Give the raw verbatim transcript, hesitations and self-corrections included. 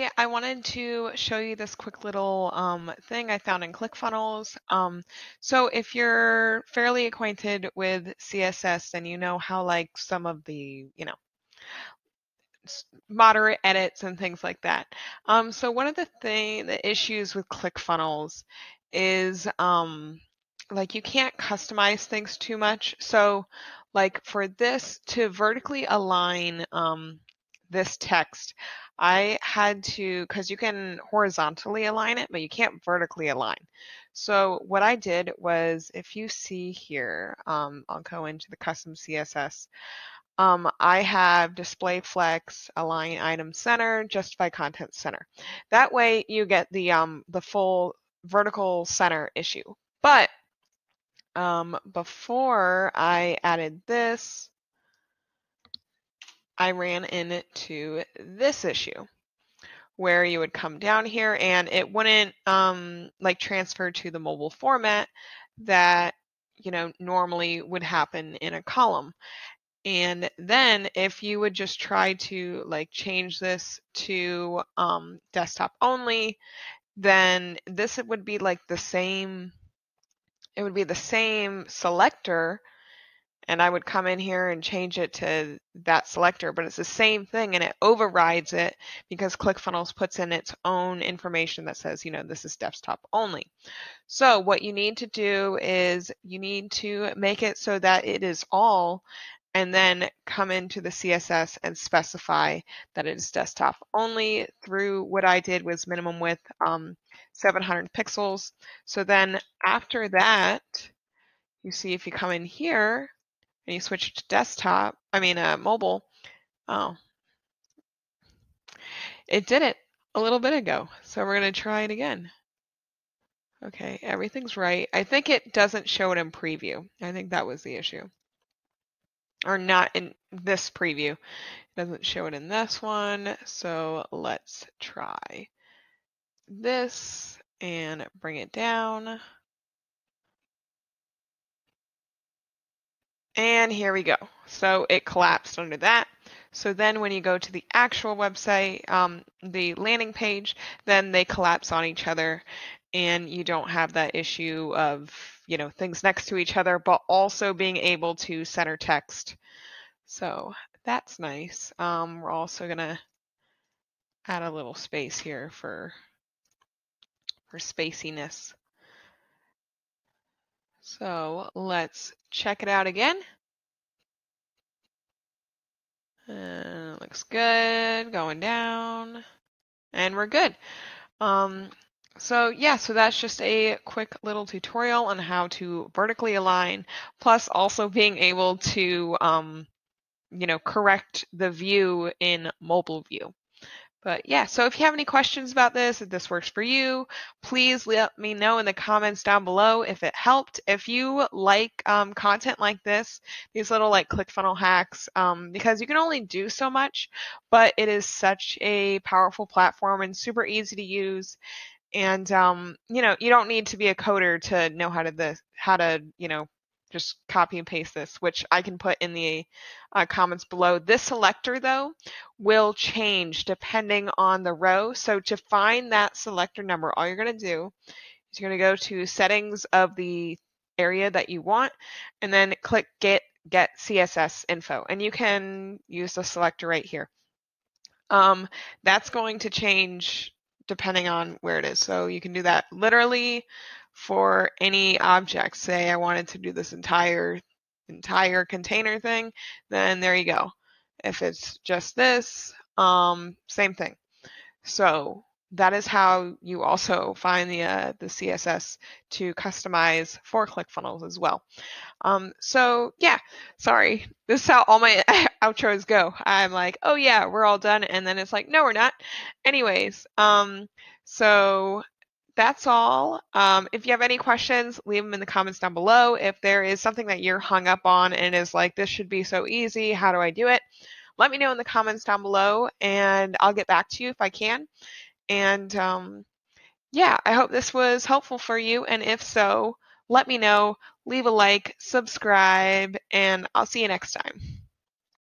Yeah, I wanted to show you this quick little um, thing I found in ClickFunnels. Um, so if you're fairly acquainted with C S S, then you know how like some of the, you know, moderate edits and things like that. Um, so one of the thing, the issues with ClickFunnels is um, like you can't customize things too much. So like for this to vertically align um, this text, I had to, because you can horizontally align it, but you can't vertically align. So what I did was, if you see here, um, I'll go into the custom C S S. Um, I have display flex, align item center, justify content center. That way you get the, um, the full vertical center issue. But um, before I added this, I ran into this issue where you would come down here and it wouldn't um, like transfer to the mobile format that, you know, normally would happen in a column. And then if you would just try to like change this to um, desktop only, then this it would be like the same, it would be the same selector, and I would come in here and change it to that selector, but it's the same thing and it overrides it because ClickFunnels puts in its own information that says, you know, this is desktop only. So what you need to do is you need to make it so that it is all, and then come into the C S S and specify that it is desktop only through what I did was minimum width um, seven hundred pixels. So then after that, you see if you come in here and you switch to desktop, I mean uh, mobile, oh, it did it a little bit ago. So we're going to try it again. Okay, everything's right. I think it doesn't show it in preview. I think that was the issue. Or not in this preview. It doesn't show it in this one. So let's try this and bring it down. And here we go. So it collapsed under that. So then when you go to the actual website, um, the landing page, then they collapse on each other. And you don't have that issue of, you know, things next to each other, but also being able to center text. So that's nice. Um, we're also going to add a little space here for, for spaciness. So let's check it out again. Uh, looks good, going down, and we're good. Um, So yeah, so that's just a quick little tutorial on how to vertically align, plus also being able to, um, you know, correct the view in mobile view. But yeah, so if you have any questions about this, if this works for you, please let me know in the comments down below if it helped. If you like um, content like this, these little like ClickFunnels hacks, um, because you can only do so much, but it is such a powerful platform and super easy to use. And, um, you know, you don't need to be a coder to know how to, this, how to, you know, just copy and paste this, which I can put in the uh, comments below. This selector, though, will change depending on the row. So to find that selector number, all you're going to do is you're going to go to settings of the area that you want and then click get, get C S S info. And you can use the selector right here. Um, that's going to change depending on where it is. So you can do that literally for any object. Say I wanted to do this entire entire container thing, then there you go. If it's just this, um, same thing. So that is how you also find the, uh, the C S S to customize for ClickFunnels as well. Um, so yeah, sorry, this is how all my outros go. I'm like, oh yeah, we're all done. And then it's like, no, we're not. Anyways, um, so that's all. Um, if you have any questions, leave them in the comments down below. If there is something that you're hung up on and is like, this should be so easy, how do I do it? Let me know in the comments down below and I'll get back to you if I can. And um, yeah, I hope this was helpful for you. And if so, let me know, leave a like, subscribe, and I'll see you next time.